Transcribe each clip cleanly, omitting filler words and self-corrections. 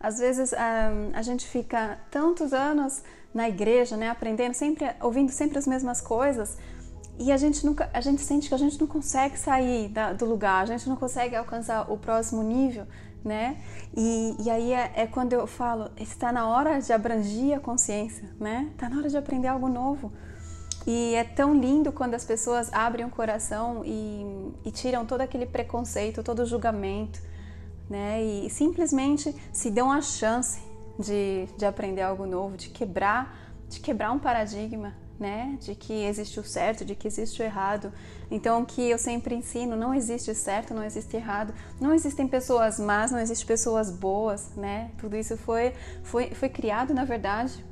Às vezes a gente fica tantos anos na igreja, né, aprendendo, sempre ouvindo sempre as mesmas coisas, e a gente sente que a gente não consegue sair do lugar, a gente não consegue alcançar o próximo nível, né? E aí é quando eu falo, está na hora de abranger a consciência, né? Está na hora de aprender algo novo. E é tão lindo quando as pessoas abrem o coração e tiram todo aquele preconceito, todo o julgamento, né? E simplesmente se dão a chance de aprender algo novo, de quebrar um paradigma, né? De que existe o certo, de que existe o errado. Então, o que eu sempre ensino, não existe certo, não existe errado, não existem pessoas más, não existem pessoas boas, né? Tudo isso foi criado, na verdade,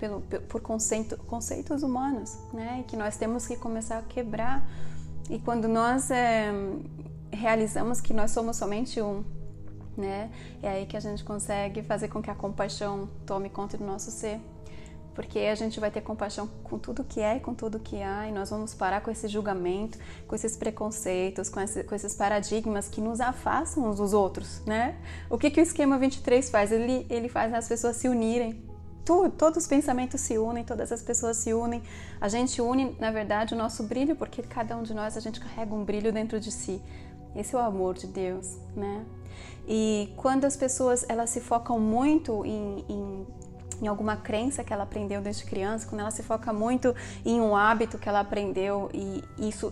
por conceitos humanos, né? E que nós temos que começar a quebrar. E quando nós realizamos que nós somos somente um, né? É aí que a gente consegue fazer com que a compaixão tome conta do nosso ser. Porque a gente vai ter compaixão com tudo que é e com tudo que há, e nós vamos parar com esse julgamento, com esses preconceitos, com esses paradigmas que nos afastam uns dos outros, né? O que o Esquema 23 faz? Ele faz as pessoas se unirem, todos os pensamentos se unem, todas as pessoas se unem. A gente une, na verdade, o nosso brilho, porque cada um de nós, a gente carrega um brilho dentro de si. Esse é o amor de Deus, né? E quando as pessoas, elas se focam muito em alguma crença que ela aprendeu desde criança, quando ela se foca muito em um hábito que ela aprendeu, e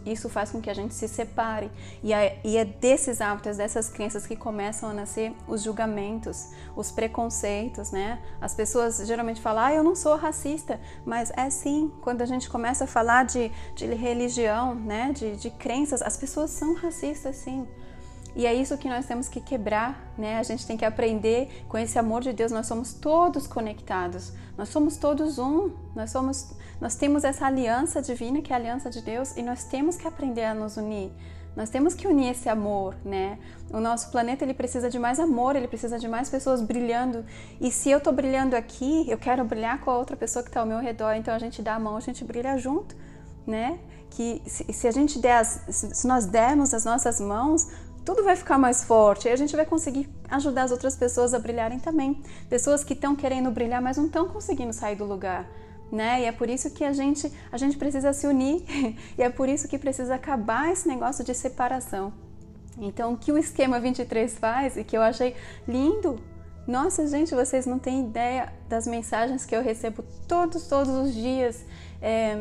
isso faz com que a gente se separe, e é desses hábitos, dessas crenças que começam a nascer os julgamentos, os preconceitos, né? As pessoas geralmente falam, eu não sou racista, mas é sim, quando a gente começa a falar de religião, né? De crenças, as pessoas são racistas sim. E é isso que nós temos que quebrar, né? A gente tem que aprender com esse amor de Deus. Nós somos todos conectados, nós somos todos um, nós temos essa aliança divina, que é a aliança de Deus, e nós temos que aprender a nos unir. Nós temos que unir esse amor, né? O nosso planeta, ele precisa de mais amor, ele precisa de mais pessoas brilhando. E se eu tô brilhando aqui, eu quero brilhar com a outra pessoa que tá ao meu redor, então a gente dá a mão, a gente brilha junto, né? Que se a gente se nós dermos as nossas mãos, tudo vai ficar mais forte, e a gente vai conseguir ajudar as outras pessoas a brilharem também. Pessoas que estão querendo brilhar, mas não estão conseguindo sair do lugar, né? E é por isso que a gente precisa se unir, e é por isso que precisa acabar esse negócio de separação. Então, o que o Esquema 23 faz, e que eu achei lindo, nossa gente, vocês não têm ideia das mensagens que eu recebo todos os dias,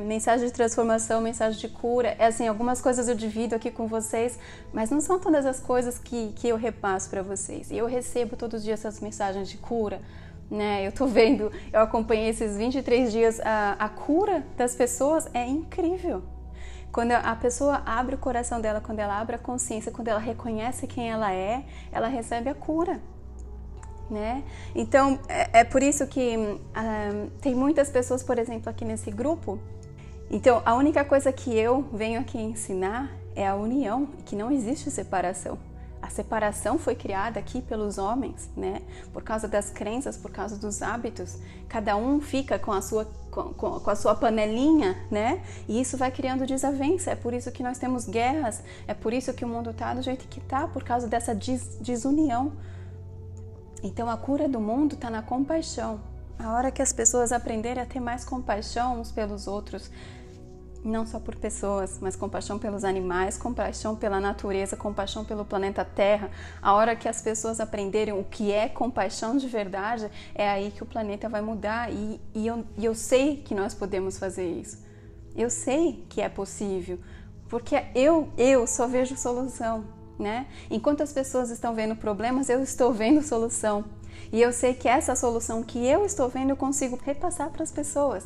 mensagem de transformação, mensagem de cura, assim, algumas coisas eu divido aqui com vocês, mas não são todas as coisas que eu repasso para vocês. E eu recebo todos os dias essas mensagens de cura, né? Eu tô vendo, eu acompanhei esses 23 dias, a cura das pessoas é incrível. Quando a pessoa abre o coração dela, quando ela abre a consciência, quando ela reconhece quem ela é, ela recebe a cura. Né? Então, é por isso que tem muitas pessoas, por exemplo, aqui nesse grupo. Então, a única coisa que eu venho aqui ensinar é a união, que não existe separação. A separação foi criada aqui pelos homens, né? Por causa das crenças, por causa dos hábitos. Cada um fica com a sua panelinha, né? E isso vai criando desavença. É por isso que nós temos guerras, é por isso que o mundo está do jeito que está, por causa dessa desunião. Então, a cura do mundo está na compaixão. A hora que as pessoas aprenderem a ter mais compaixão uns pelos outros, não só por pessoas, mas compaixão pelos animais, compaixão pela natureza, compaixão pelo planeta Terra. A hora que as pessoas aprenderem o que é compaixão de verdade, é aí que o planeta vai mudar. E eu sei que nós podemos fazer isso. Eu sei que é possível, porque eu só vejo solução. Né? Enquanto as pessoas estão vendo problemas, eu estou vendo solução. E eu sei que essa solução que eu estou vendo, eu consigo repassar para as pessoas.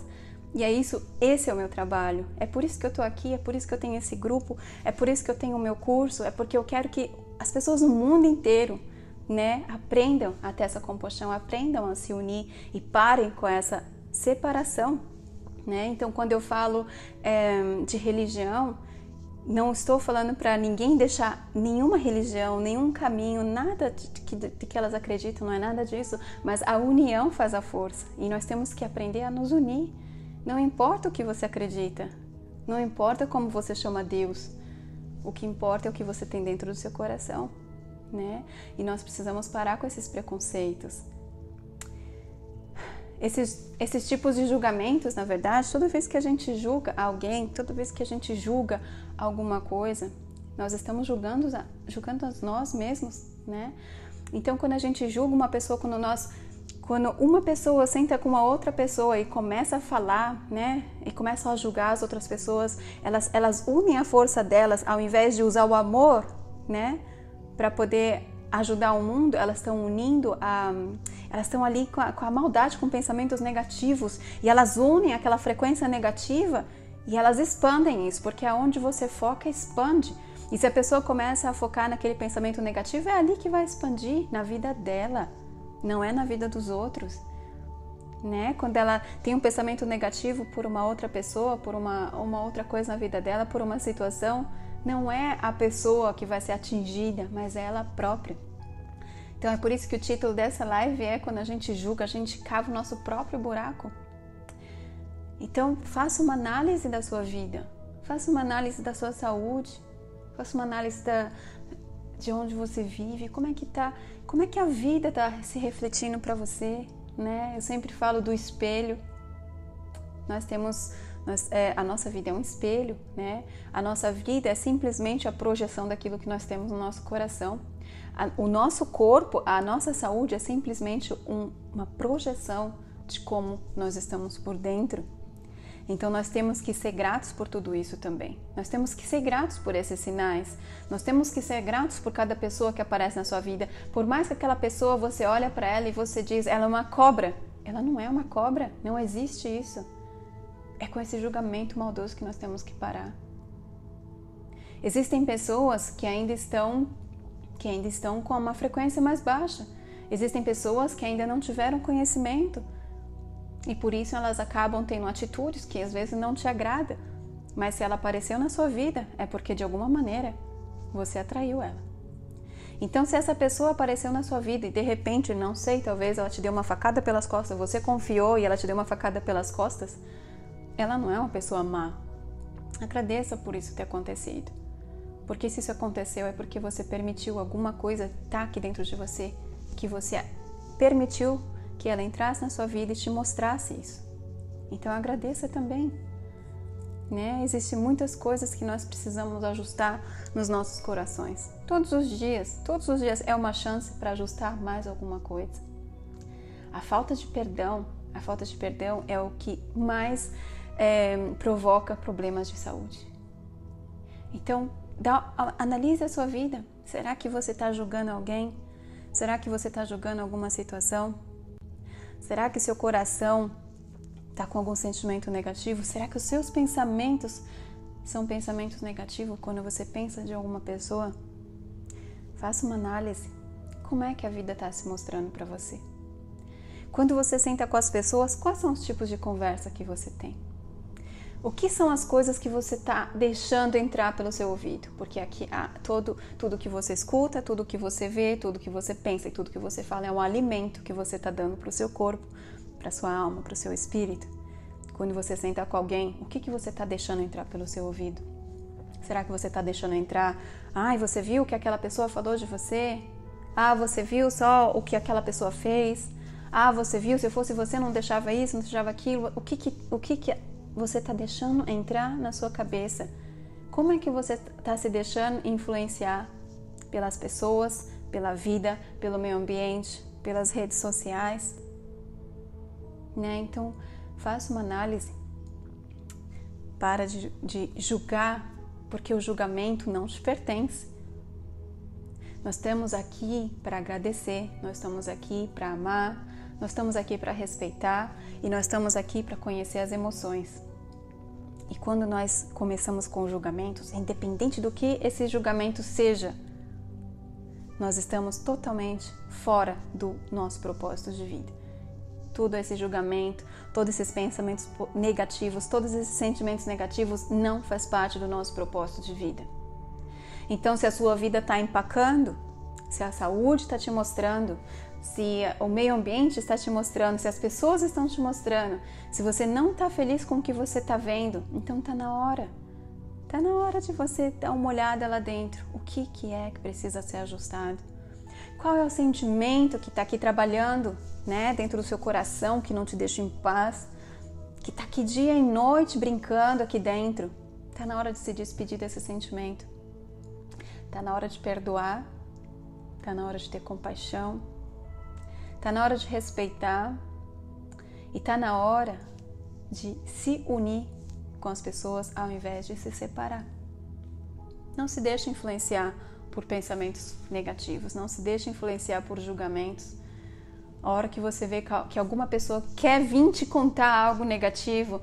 E é isso, esse é o meu trabalho. É por isso que eu estou aqui, é por isso que eu tenho esse grupo, é por isso que eu tenho o meu curso, é porque eu quero que as pessoas no mundo inteiro, né, aprendam a ter essa compaixão, aprendam a se unir e parem com essa separação, né? Então, quando eu falo de religião, não estou falando para ninguém deixar nenhuma religião, nenhum caminho, nada de que elas acreditam, não é nada disso, mas a união faz a força, e nós temos que aprender a nos unir. Não importa o que você acredita, não importa como você chama Deus, o que importa é o que você tem dentro do seu coração, né? E nós precisamos parar com esses preconceitos. Esses tipos de julgamentos, na verdade, toda vez que a gente julga alguém, toda vez que a gente julga alguma coisa, nós estamos julgando nós mesmos, né? Então, quando a gente julga uma pessoa, quando uma pessoa senta com uma outra pessoa e começa a falar, né, e começa a julgar as outras pessoas, elas unem a força delas, ao invés de usar o amor, né, para poder ajudar o mundo, elas estão unindo, elas estão ali com a maldade, com pensamentos negativos, e elas unem aquela frequência negativa e elas expandem isso, porque aonde você foca, expande. E se a pessoa começa a focar naquele pensamento negativo, é ali que vai expandir na vida dela. Não é na vida dos outros, né? Quando ela tem um pensamento negativo por uma outra pessoa, por uma outra coisa na vida dela, por uma situação, não é a pessoa que vai ser atingida, mas é ela própria. Então é por isso que o título dessa live é Quando a gente julga, a gente cava o nosso próprio buraco. Então faça uma análise da sua vida, faça uma análise da sua saúde, faça uma análise de onde você vive, como é que a vida está se refletindo para você, né? Eu sempre falo do espelho. A nossa vida é um espelho, né? A nossa vida é simplesmente a projeção daquilo que nós temos no nosso coração. O nosso corpo, a nossa saúde é simplesmente uma projeção de como nós estamos por dentro. Então nós temos que ser gratos por tudo isso também. Nós temos que ser gratos por esses sinais. Nós temos que ser gratos por cada pessoa que aparece na sua vida. Por mais que aquela pessoa, você olha para ela e você diz, ela é uma cobra. Ela não é uma cobra, não existe isso. É com esse julgamento maldoso que nós temos que parar. Existem pessoas que ainda estão com uma frequência mais baixa. Existem pessoas que ainda não tiveram conhecimento. E por isso elas acabam tendo atitudes que às vezes não te agrada, mas se ela apareceu na sua vida, é porque de alguma maneira você atraiu ela. Então se essa pessoa apareceu na sua vida e de repente, não sei, talvez ela te deu uma facada pelas costas, você confiou e ela te deu uma facada pelas costas, ela não é uma pessoa má. Agradeça por isso ter acontecido. Porque se isso aconteceu é porque você permitiu alguma coisa estar aqui dentro de você, que você permitiu que ela entrasse na sua vida e te mostrasse isso. Então agradeça também, né? Existem muitas coisas que nós precisamos ajustar nos nossos corações. Todos os dias é uma chance para ajustar mais alguma coisa. A falta de perdão é o que mais provoca problemas de saúde. Então analise a sua vida. Será que você está julgando alguém? Será que você está julgando alguma situação? Será que seu coração está com algum sentimento negativo? Será que os seus pensamentos são pensamentos negativos quando você pensa de alguma pessoa? Faça uma análise. Como é que a vida está se mostrando para você? Quando você senta com as pessoas, quais são os tipos de conversa que você tem? O que são as coisas que você está deixando entrar pelo seu ouvido? Porque aqui há tudo que você escuta, tudo que você vê, tudo que você pensa e tudo que você fala é um alimento que você está dando para o seu corpo, para a sua alma, para o seu espírito. Quando você senta com alguém, o que você está deixando entrar pelo seu ouvido? Será que você está deixando entrar? Ah, você viu o que aquela pessoa falou de você? Ah, você viu só o que aquela pessoa fez? Ah, você viu, se eu fosse você não deixava isso, não deixava aquilo? O que você está deixando entrar na sua cabeça? Como é que você está se deixando influenciar pelas pessoas, pela vida, pelo meio ambiente, pelas redes sociais, né? Então, faça uma análise. Para de julgar, porque o julgamento não te pertence. Nós estamos aqui para agradecer, nós estamos aqui para amar, nós estamos aqui para respeitar e nós estamos aqui para conhecer as emoções. E quando nós começamos com julgamentos, independente do que esse julgamento seja, nós estamos totalmente fora do nosso propósito de vida. Todo esse julgamento, todos esses pensamentos negativos, todos esses sentimentos negativos não faz parte do nosso propósito de vida. Então, se a sua vida está empacando, se a saúde está te mostrando, se o meio ambiente está te mostrando, se as pessoas estão te mostrando, se você não está feliz com o que você está vendo, então está na hora de você dar uma olhada lá dentro, o que é que precisa ser ajustado, Qual é o sentimento que está aqui trabalhando, né, dentro do seu coração, que não te deixa em paz, que está aqui dia e noite brincando aqui dentro? Está na hora de se despedir desse sentimento. Está na hora de perdoar. Está na hora de ter compaixão. Está na hora de respeitar. E está na hora de se unir com as pessoas ao invés de se separar. Não se deixe influenciar por pensamentos negativos, não se deixe influenciar por julgamentos. A hora que você vê que alguma pessoa quer vir te contar algo negativo,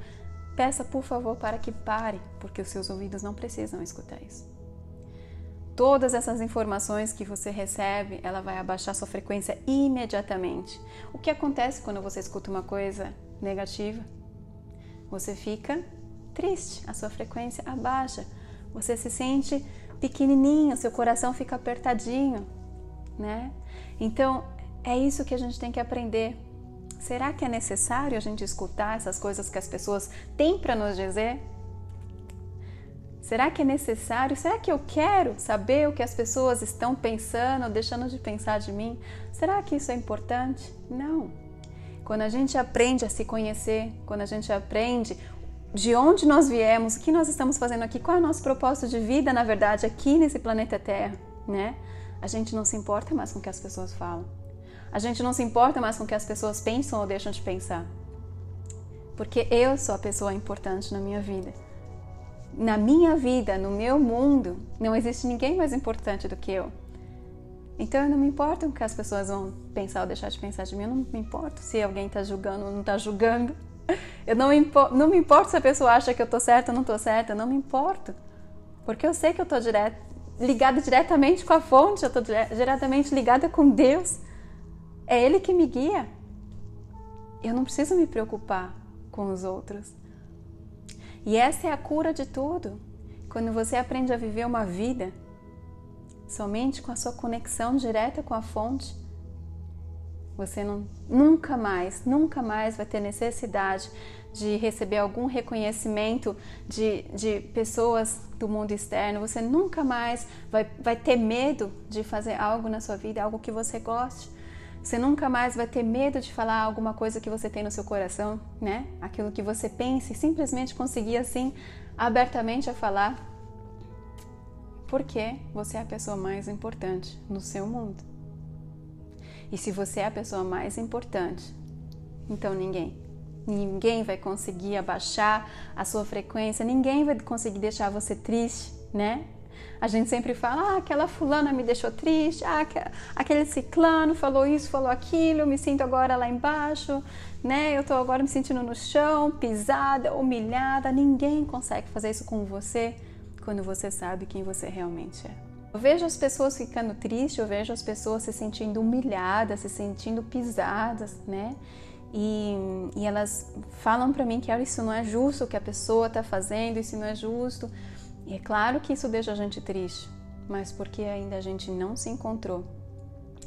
peça por favor para que pare, porque os seus ouvidos não precisam escutar isso. Todas essas informações que você recebe, ela vai abaixar sua frequência imediatamente. O que acontece quando você escuta uma coisa negativa? Você fica triste, a sua frequência abaixa. Você se sente pequenininho, seu coração fica apertadinho, né? Então, é isso que a gente tem que aprender. Será que é necessário a gente escutar essas coisas que as pessoas têm para nos dizer? Será que é necessário? Será que eu quero saber o que as pessoas estão pensando, deixando de pensar de mim? Será que isso é importante? Não. Quando a gente aprende a se conhecer, quando a gente aprende de onde nós viemos, o que nós estamos fazendo aqui, qual é o nosso propósito de vida, na verdade, aqui nesse planeta Terra, né? A gente não se importa mais com o que as pessoas falam. A gente não se importa mais com o que as pessoas pensam ou deixam de pensar. Porque eu sou a pessoa importante na minha vida. Na minha vida, no meu mundo, não existe ninguém mais importante do que eu. Então eu não me importo com o que as pessoas vão pensar ou deixar de pensar de mim. Eu não me importo se alguém está julgando ou não está julgando. Eu não me importo se a pessoa acha que eu tô certa ou não tô certa, eu não me importo. Porque eu sei que eu tô ligada diretamente com a fonte, eu tô diretamente ligada com Deus. É Ele que me guia. Eu não preciso me preocupar com os outros. E essa é a cura de tudo. Quando você aprende a viver uma vida somente com a sua conexão direta com a fonte, você nunca mais vai ter necessidade de receber algum reconhecimento de pessoas do mundo externo. Você nunca mais vai ter medo de fazer algo na sua vida, algo que você goste. Você nunca mais vai ter medo de falar alguma coisa que você tem no seu coração, né? Aquilo que você pensa e simplesmente conseguir assim, abertamente a falar. Porque você é a pessoa mais importante no seu mundo. E se você é a pessoa mais importante, então ninguém vai conseguir abaixar a sua frequência, ninguém vai conseguir deixar você triste, né? A gente sempre fala, aquela fulana me deixou triste, aquele ciclano falou isso, falou aquilo, eu me sinto agora lá embaixo, né? Eu tô agora me sentindo no chão, pisada, humilhada, ninguém consegue fazer isso com você quando você sabe quem você realmente é. Eu vejo as pessoas ficando tristes, eu vejo as pessoas se sentindo humilhadas, se sentindo pisadas, né? E elas falam pra mim que isso não é justo o que a pessoa tá fazendo, isso não é justo. E é claro que isso deixa a gente triste, mas porque ainda a gente não se encontrou.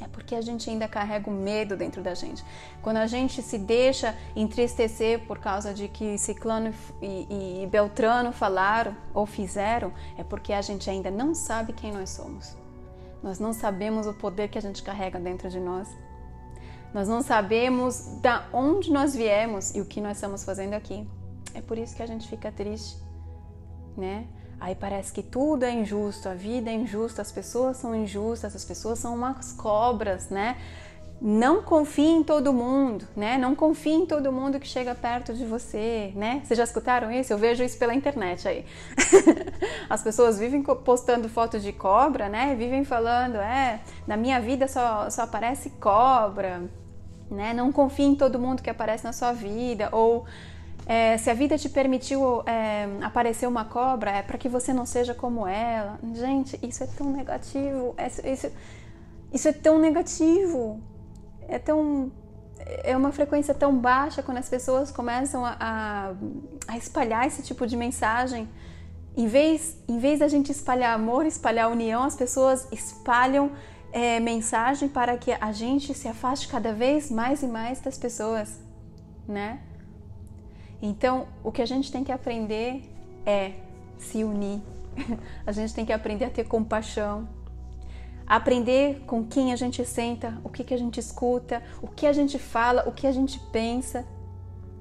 É porque a gente ainda carrega o medo dentro da gente. Quando a gente se deixa entristecer por causa de que Ciclano e Beltrano falaram ou fizeram, é porque a gente ainda não sabe quem nós somos. Nós não sabemos o poder que a gente carrega dentro de nós. Nós não sabemos da onde nós viemos e o que nós estamos fazendo aqui. É por isso que a gente fica triste, né? Aí parece que tudo é injusto, a vida é injusta, as pessoas são injustas, as pessoas são umas cobras, né? Não confie em todo mundo, né? Não confie em todo mundo que chega perto de você, né? Vocês já escutaram isso? Eu vejo isso pela internet aí. As pessoas vivem postando foto de cobra, né? Vivem falando, na minha vida só aparece cobra, né? Não confie em todo mundo que aparece na sua vida, ou... se a vida te permitiu aparecer uma cobra, é para que você não seja como ela. Gente, isso é tão negativo. Isso é tão negativo. É uma frequência tão baixa quando as pessoas começam a espalhar esse tipo de mensagem. Em vez da gente espalhar amor, espalhar união, as pessoas espalham mensagem para que a gente se afaste cada vez mais e mais das pessoas, né? Então, o que a gente tem que aprender é se unir. A gente tem que aprender a ter compaixão. aprender com quem a gente senta, o que a gente escuta, o que a gente fala, o que a gente pensa.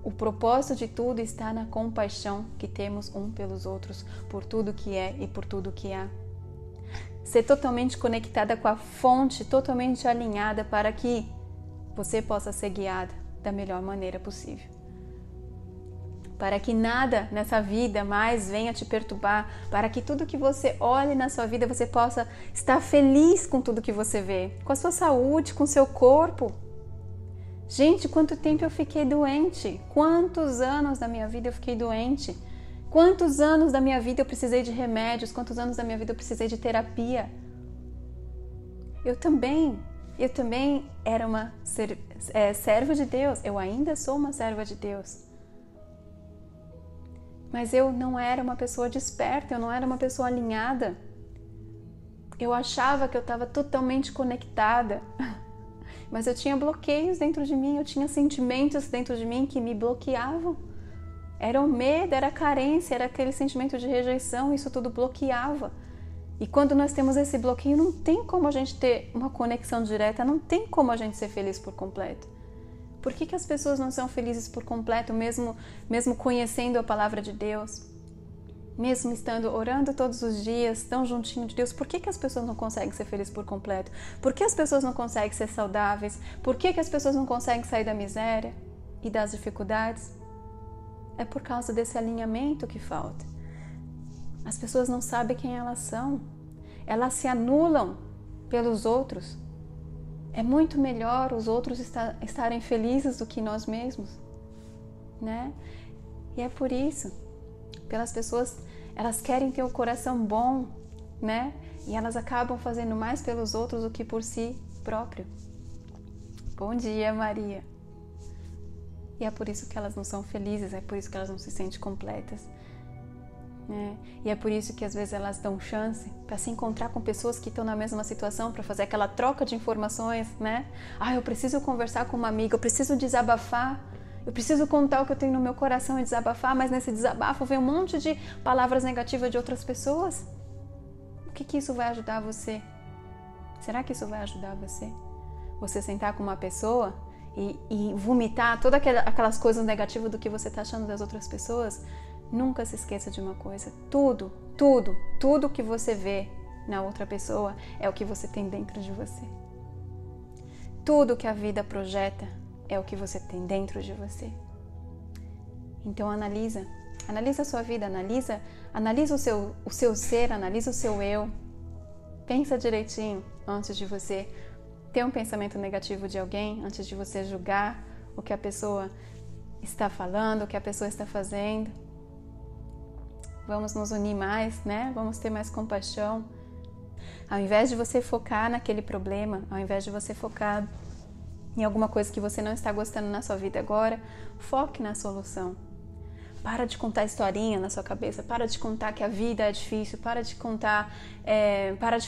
O propósito de tudo está na compaixão que temos um pelos outros, por tudo que é e por tudo que há. Ser totalmente conectada com a fonte, totalmente alinhada para que você possa ser guiada da melhor maneira possível. Para que nada nessa vida mais venha te perturbar, para que tudo que você olhe na sua vida você possa estar feliz com tudo que você vê, com a sua saúde, com o seu corpo. Gente, quanto tempo eu fiquei doente? Quantos anos da minha vida eu fiquei doente? Quantos anos da minha vida eu precisei de remédios? Quantos anos da minha vida eu precisei de terapia? Eu também era uma serva de Deus, eu ainda sou uma serva de Deus. Mas eu não era uma pessoa desperta, eu não era uma pessoa alinhada. Eu achava que eu estava totalmente conectada, mas eu tinha bloqueios dentro de mim, eu tinha sentimentos dentro de mim que me bloqueavam. Era o medo, era a carência, era aquele sentimento de rejeição, isso tudo bloqueava. E quando nós temos esse bloqueio, não tem como a gente ter uma conexão direta, não tem como a gente ser feliz por completo. Por que as pessoas não são felizes por completo, mesmo conhecendo a palavra de Deus? Mesmo estando orando todos os dias, tão juntinho de Deus, por que as pessoas não conseguem ser felizes por completo? Por que as pessoas não conseguem ser saudáveis? Por que as pessoas não conseguem sair da miséria e das dificuldades? É por causa desse alinhamento que falta. As pessoas não sabem quem elas são. Elas se anulam pelos outros. É muito melhor os outros estarem felizes do que nós mesmos, né? E é por isso, pelas pessoas, elas querem ter um coração bom, né? E elas acabam fazendo mais pelos outros do que por si próprio. Bom dia, Maria! E é por isso que elas não são felizes, é por isso que elas não se sentem completas, né? E é por isso que às vezes elas dão chance para se encontrar com pessoas que estão na mesma situação, para fazer aquela troca de informações, né? Ah, eu preciso conversar com uma amiga, eu preciso desabafar, eu preciso contar o que eu tenho no meu coração e desabafar, mas nesse desabafo vem um monte de palavras negativas de outras pessoas. O que isso vai ajudar você? Será que isso vai ajudar você? Você sentar com uma pessoa e vomitar todas aquelas coisas negativas do que você está achando das outras pessoas? Nunca se esqueça de uma coisa, tudo que você vê na outra pessoa é o que você tem dentro de você. Tudo que a vida projeta é o que você tem dentro de você. Então analisa a sua vida, analisa o seu ser, analisa o seu eu. Pensa direitinho antes de você ter um pensamento negativo de alguém, antes de você julgar o que a pessoa está falando, o que a pessoa está fazendo. Vamos nos unir mais, né? Vamos ter mais compaixão. Ao invés de você focar naquele problema, ao invés de você focar em alguma coisa que você não está gostando na sua vida agora, foque na solução. Para de contar historinha na sua cabeça, para de contar que a vida é difícil, para de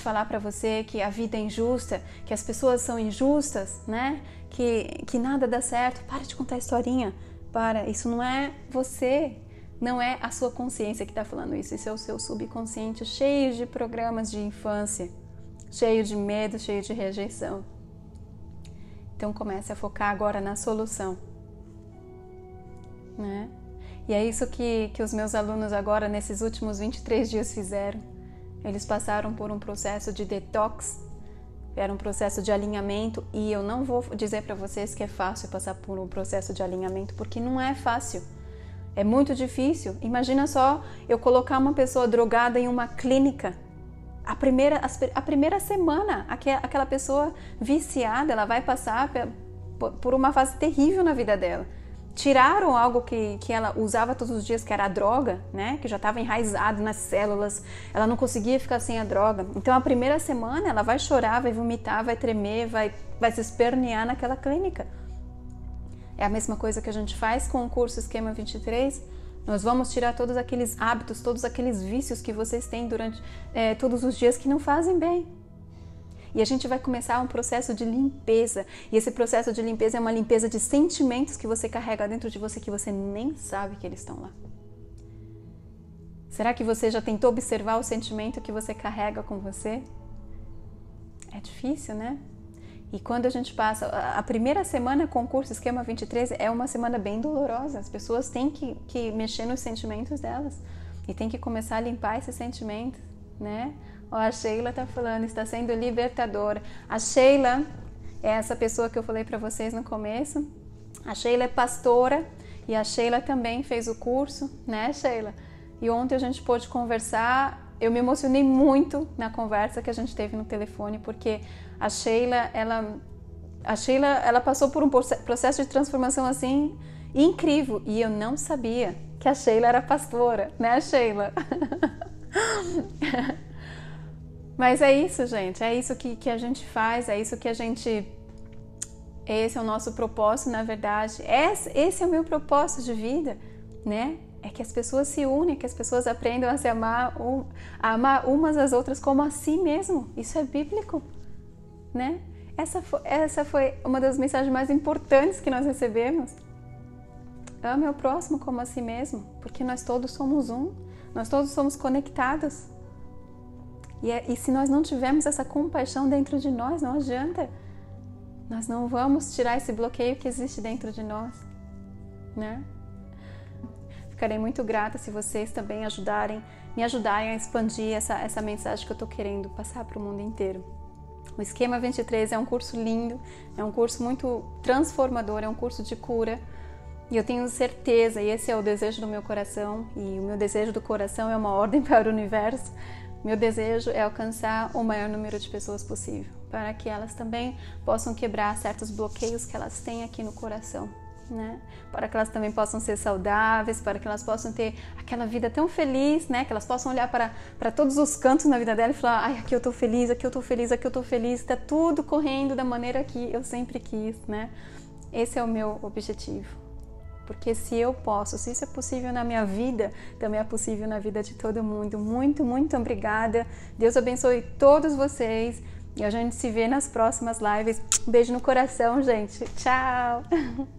falar para você que a vida é injusta, que as pessoas são injustas, né? Que nada dá certo. Para de contar historinha, para. Isso não é você. Não é a sua consciência que está falando isso, isso é o seu subconsciente cheio de programas de infância, cheio de medo, cheio de rejeição. Então comece a focar agora na solução, né? E é isso que os meus alunos agora, nesses últimos 23 dias, fizeram. Eles passaram por um processo de detox, era um processo de alinhamento, e eu não vou dizer para vocês que é fácil passar por um processo de alinhamento, porque não é fácil. É muito difícil. Imagina só eu colocar uma pessoa drogada em uma clínica. A primeira semana, aquela pessoa viciada, ela vai passar por uma fase terrível na vida dela. Tiraram algo que ela usava todos os dias, que era a droga, né? Que já estava enraizado nas células. Ela não conseguia ficar sem a droga. Então, a primeira semana, ela vai chorar, vai vomitar, vai tremer, vai se espernear naquela clínica. É a mesma coisa que a gente faz com o curso Esquema 23. Nós vamos tirar todos aqueles hábitos, todos aqueles vícios que vocês têm durante todos os dias que não fazem bem. E a gente vai começar um processo de limpeza. E esse processo de limpeza é uma limpeza de sentimentos que você carrega dentro de você que você nem sabe que eles estão lá. Será que você já tentou observar o sentimento que você carrega com você? É difícil, né? E quando a gente passa... A primeira semana concurso Esquema 23 é uma semana bem dolorosa. As pessoas têm que mexer nos sentimentos delas. E tem que começar a limpar esses sentimentos, né? Ó, a Sheila tá falando, está sendo libertadora. A Sheila é essa pessoa que eu falei para vocês no começo. A Sheila é pastora e a Sheila também fez o curso, né, Sheila? E ontem a gente pôde conversar... Eu me emocionei muito na conversa que a gente teve no telefone, porque a Sheila, ela passou por um processo de transformação assim incrível, e eu não sabia que a Sheila era pastora, né, Sheila? Mas é isso, gente, é isso que a gente faz, é isso que a gente... Esse é o nosso propósito, na verdade, esse é o meu propósito de vida, né? É que as pessoas se unem, que as pessoas aprendam a se amar, a amar umas às outras como a si mesmo. Isso é bíblico, né? Essa foi uma das mensagens mais importantes que nós recebemos. Ame o próximo como a si mesmo, porque nós todos somos um, nós todos somos conectados. E se nós não tivermos essa compaixão dentro de nós, não adianta. Nós não vamos tirar esse bloqueio que existe dentro de nós, né? Ficarei muito grata se vocês também me ajudarem a expandir essa mensagem que eu estou querendo passar para o mundo inteiro. O Esquema 23 é um curso lindo, é um curso muito transformador, é um curso de cura. E eu tenho certeza, e esse é o desejo do meu coração, e o meu desejo do coração é uma ordem para o universo. Meu desejo é alcançar o maior número de pessoas possível, para que elas também possam quebrar certos bloqueios que elas têm aqui no coração. Né? Para que elas também possam ser saudáveis, para que elas possam ter aquela vida tão feliz, né? Que elas possam olhar para todos os cantos na vida dela e falar: ai, aqui eu tô feliz, aqui eu tô feliz, aqui eu tô feliz, tá tudo correndo da maneira que eu sempre quis, né? Esse é o meu objetivo, porque se isso é possível na minha vida, também é possível na vida de todo mundo. Muito, muito obrigada, Deus abençoe todos vocês e a gente se vê nas próximas lives. Um beijo no coração, gente, tchau!